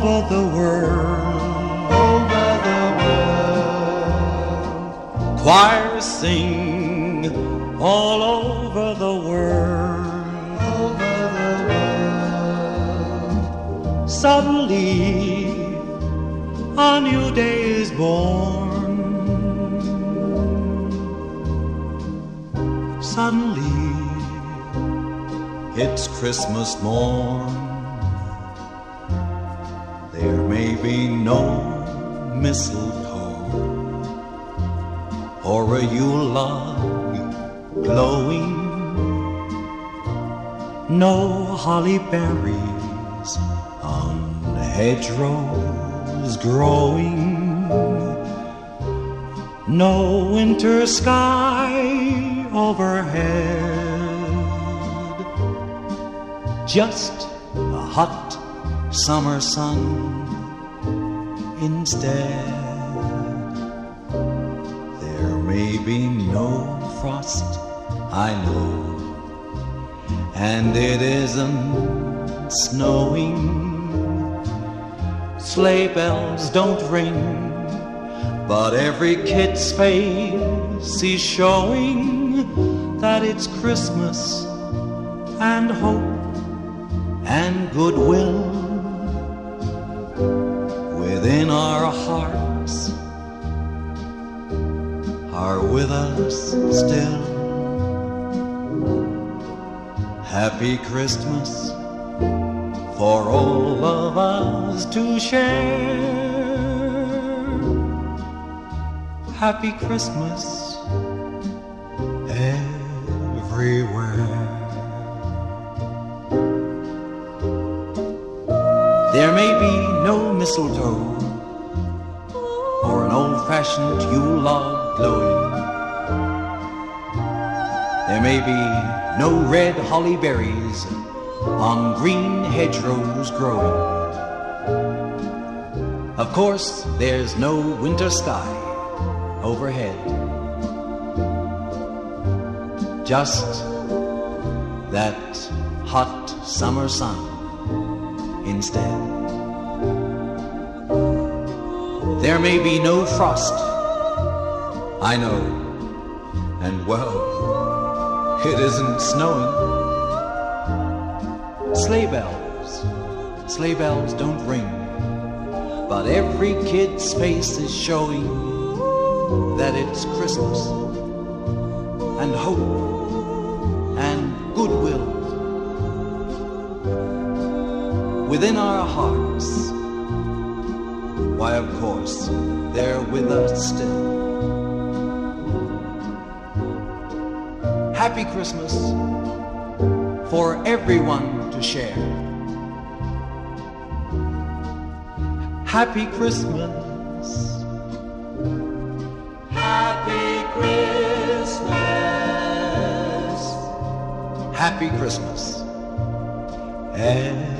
over the world, over the world. Choirs sing all over the world, over the world. Suddenly a new day is born. Suddenly it's Christmas morn. There may be no mistletoe or a Yule log glowing, no holly berries on hedgerows growing, no winter sky overhead, just a hot summer sun instead. There may be no frost, I know, and it isn't snowing. Sleigh bells don't ring, but every kid's face is showing that it's Christmas and hope and goodwill. Within our hearts are with us still. Happy Christmas for all of us to share. Happy Christmas everywhere. There may be no mistletoe or an old-fashioned Yule log glowing. There may be no red holly berries on green hedgerows growing. Of course, there's no winter sky overhead, just that hot summer sun instead. There may be no frost, I know, and well, it isn't snowing. Sleigh bells don't ring, but every kid's face is showing that it's Christmas and hope and goodwill. Within our hearts, why of course, they're with us still. Happy Christmas for everyone to share. Happy Christmas. Happy Christmas. Happy Christmas. And